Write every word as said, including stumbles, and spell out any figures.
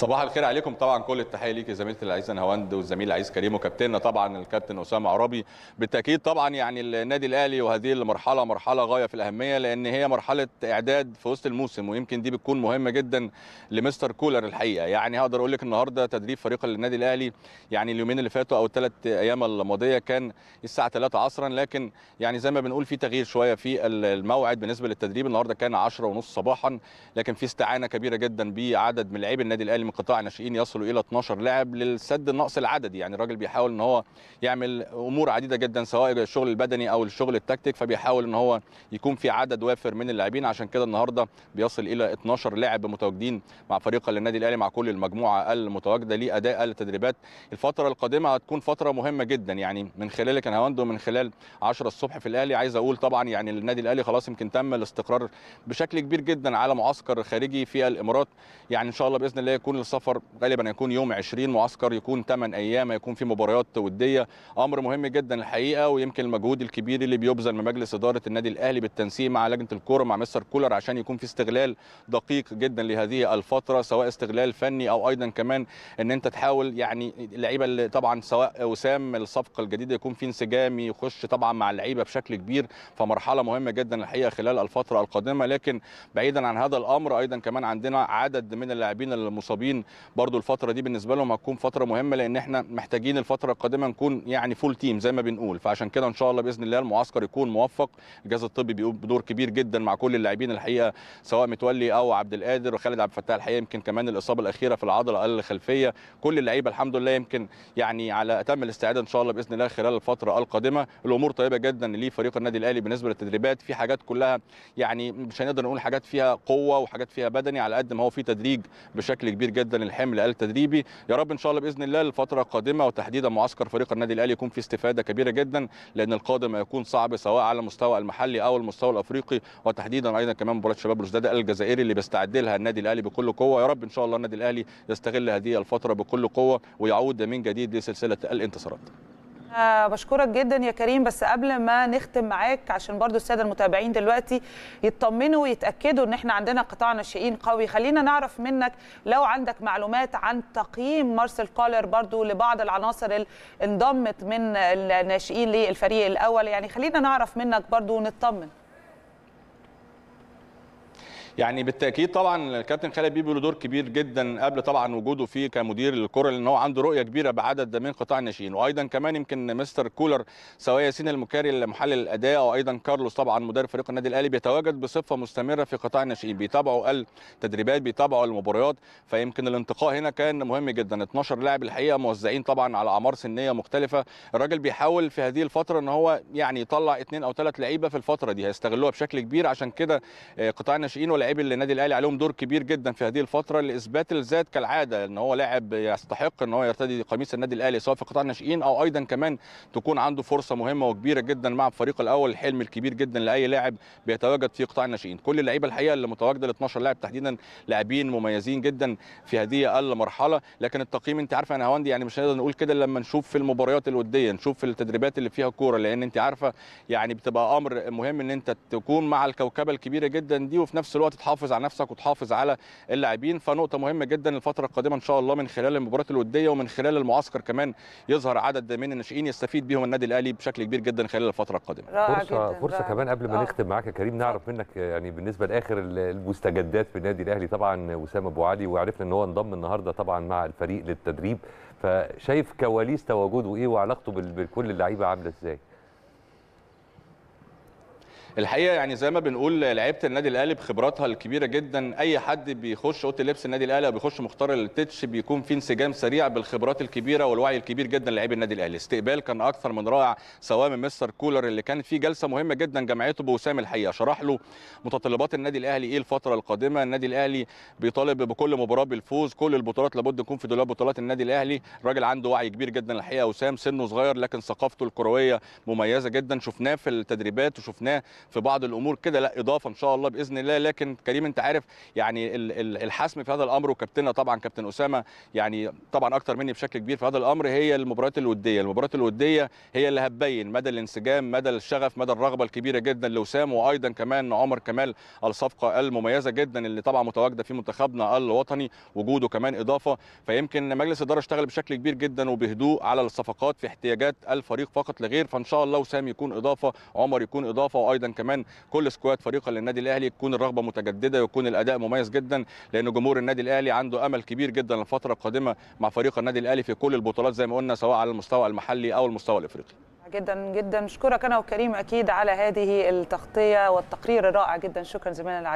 صباح الخير عليكم. طبعا كل التحيه ليك يا زميلتي العزيزه نهاوند والزميل العزيز كريم وكابتننا طبعا الكابتن اسامه عرابي. بالتاكيد طبعا يعني النادي الاهلي وهذه المرحله مرحله غايه في الاهميه، لان هي مرحله اعداد في وسط الموسم، ويمكن دي بتكون مهمه جدا لمستر كولر الحقيقه. يعني هقدر اقول لك النهارده تدريب فريق النادي الاهلي يعني اليومين اللي فاتوا او الثلاث ايام الماضيه كان الساعه ثلاثة عصرا، لكن يعني زي ما بنقول في تغيير شويه في الموعد بالنسبه للتدريب. النهارده كان عشرة وثلاثين صباحا، لكن في استعانه كبيره جدا بعدد من لاعبي النادي الاهلي من قطاع الناشئين يصلوا الى اثناشر لاعب للسد النقص العددي. يعني الراجل بيحاول ان هو يعمل امور عديده جدا سواء الشغل البدني او الشغل التكتيك، فبيحاول ان هو يكون في عدد وافر من اللاعبين. عشان كده النهارده بيصل الى اثناشر لاعب متواجدين مع فريق النادي الاهلي مع كل المجموعه المتواجده لاداء التدريبات. الفتره القادمه هتكون فتره مهمه جدا، يعني من خلالك انا هوندو من خلال عشرة الصبح في الاهلي. عايز اقول طبعا يعني النادي الاهلي خلاص يمكن تم الاستقرار بشكل كبير جدا على معسكر خارجي في الامارات. يعني ان شاء الله باذن الله يكون السفر غالبا يكون يوم عشرين، معسكر يكون ثمانية ايام، يكون في مباريات وديه، امر مهم جدا الحقيقه. ويمكن المجهود الكبير اللي بيبذل من مجلس اداره النادي الاهلي بالتنسيق مع لجنه الكوره مع مستر كولر عشان يكون في استغلال دقيق جدا لهذه الفتره، سواء استغلال فني او ايضا كمان ان انت تحاول يعني اللعيبه اللي طبعا سواء وسام الصفقه الجديده يكون في انسجام يخش طبعا مع اللعيبه بشكل كبير. فمرحله مهمه جدا الحقيقه خلال الفتره القادمه. لكن بعيدا عن هذا الامر ايضا كمان عندنا عدد من اللاعبين المصابين برضو الفتره دي بالنسبه لهم هتكون فتره مهمه، لان احنا محتاجين الفتره القادمه نكون يعني فول تيم زي ما بنقول. فعشان كده ان شاء الله باذن الله المعسكر يكون موفق. الجهاز الطبي بيقوم بدور كبير جدا مع كل اللاعبين الحقيقه سواء متولي او عبد القادر وخالد عبد الفتاح الحقيقه، يمكن كمان الاصابه الاخيره في العضله الخلفيه. كل اللعيبه الحمد لله يمكن يعني على اتم الاستعداد ان شاء الله باذن الله خلال الفتره القادمه. الامور طيبه جدا لفريق النادي الاهلي بالنسبه للتدريبات، في حاجات كلها يعني مش هنقدر نقول حاجات فيها قوه وحاجات فيها بدني، على قد ما هو في تدريج بشكل كبير جدا الحمل التدريبي. يا رب ان شاء الله باذن الله الفتره القادمه وتحديدا معسكر فريق النادي الاهلي يكون في استفاده كبيره جدا، لان القادم هيكون صعب سواء على المستوى المحلي او المستوى الافريقي، وتحديدا ايضا كمان مباراه شباب بلوزداد الجزائري اللي بيستعد لها النادي الاهلي بكل قوه. يا رب ان شاء الله النادي الاهلي يستغل هذه الفتره بكل قوه ويعود من جديد لسلسله الانتصارات. أه بشكرك جدا يا كريم. بس قبل ما نختم معاك عشان برضو الساده المتابعين دلوقتي يطمنوا ويتاكدوا ان احنا عندنا قطاع ناشئين قوي، خلينا نعرف منك لو عندك معلومات عن تقييم مارسيل كولر برضو لبعض العناصر اللي انضمت من الناشئين للفريق الاول. يعني خلينا نعرف منك برضو ونطمن. يعني بالتاكيد طبعا الكابتن خالد بيبي له دور كبير جدا قبل طبعا وجوده فيه كمدير الكره، لان هو عنده رؤيه كبيره بعدد من قطاع الناشئين. وايضا كمان يمكن مستر كولر سواء ياسين المكاري المحلل الاداء وايضا كارلوس طبعا مدرب فريق النادي الاهلي بيتواجد بصفه مستمره في قطاع الناشئين، بيتابعوا التدريبات بيتابعوا المباريات. فيمكن الانتقاء هنا كان مهم جدا، اثناشر لاعب الحقيقه موزعين طبعا على اعمار سنيه مختلفه. الراجل بيحاول في هذه الفتره ان هو يعني يطلع اثنين او ثلاث لعيبه في الفتره دي هيستغلوها بشكل كبير. عشان كده قطاع الناشئين لاعبي النادي الاهلي عليهم دور كبير جدا في هذه الفتره لاثبات الذات كالعاده، ان هو لاعب يستحق ان هو يرتدي قميص النادي الاهلي سواء في قطاع الناشئين او ايضا كمان تكون عنده فرصه مهمه وكبيره جدا مع الفريق الاول. الحلم الكبير جدا لاي لاعب بيتواجد في قطاع الناشئين. كل اللعيبه الحقيقه اللي متواجده ال اثناشر لاعب تحديدا لاعبين مميزين جدا في هذه المرحله. لكن التقييم انت عارفه انا هوندي يعني مش هنقدر نقول كده لما نشوف في المباريات الوديه، نشوف في التدريبات اللي فيها كوره، لان انت عارفه يعني بتبقى امر مهم ان انت تكون مع الكوكبه الكبيره جدا دي وفي نفس الوقت تحافظ على نفسك وتحافظ على اللاعبين. فنقطه مهمه جدا الفتره القادمه ان شاء الله من خلال المباريات الوديه ومن خلال المعسكر كمان يظهر عدد من الناشئين يستفيد بهم النادي الاهلي بشكل كبير جدا خلال الفتره القادمه. فرصه جداً. فرصه كمان قبل ما آه. نختم معاك يا كريم نعرف منك يعني بالنسبه لاخر المستجدات في النادي الاهلي. طبعا وسام ابو علي وعرفنا ان هو انضم النهارده طبعا مع الفريق للتدريب، فشايف كواليس تواجده ايه وعلاقته بكل اللعيبه عامله ازاي؟ الحقيقه يعني زي ما بنقول لعيبه النادي الاهلي بخبراتها الكبيره جدا، اي حد بيخش اوضه لبس النادي الاهلي او بيخش مختار التتش بيكون في انسجام سريع بالخبرات الكبيره والوعي الكبير جدا لعيبه النادي الاهلي. استقبال كان اكثر من رائع سواء من مستر كولر اللي كانت فيه جلسه مهمه جدا جمعيته بوسام الحقيقه، شرح له متطلبات النادي الاهلي ايه الفتره القادمه. النادي الاهلي بيطالب بكل مباراه بالفوز، كل البطولات لابد يكون في دولاب بطولات النادي الاهلي. الراجل عنده وعي كبير جدا الحقيقه. وسام سنه صغير لكن ثقافته الكرويه مميزه جدا، شفناه في التدريبات وشفناه في بعض الامور كده، لا اضافه ان شاء الله باذن الله. لكن كريم انت عارف يعني الحسم في هذا الامر، وكابتننا طبعا كابتن اسامه يعني طبعا اكتر مني بشكل كبير في هذا الامر، هي المباريات الوديه. المباريات الوديه هي اللي هتبين مدى الانسجام، مدى الشغف، مدى الرغبه الكبيره جدا لوسام، وايضا كمان عمر كمال الصفقه المميزه جدا اللي طبعا متواجده في منتخبنا الوطني، وجوده كمان اضافه. فيمكن مجلس الاداره اشتغل بشكل كبير جدا وبهدوء على الصفقات في احتياجات الفريق فقط لا غير، فان شاء الله وسام يكون اضافه، عمر يكون اضافه، وايضا كمان كل سكواد فريقا للنادي الاهلي تكون الرغبه متجدده ويكون الاداء مميز جدا، لان جمهور النادي الاهلي عنده امل كبير جدا للفتره القادمه مع فريق النادي الاهلي في كل البطولات زي ما قلنا، سواء على المستوى المحلي او المستوى الافريقي. جدا جدا اشكرك انا وكريم اكيد على هذه التغطيه والتقرير الرائع جدا، شكرا زميلنا العزيز.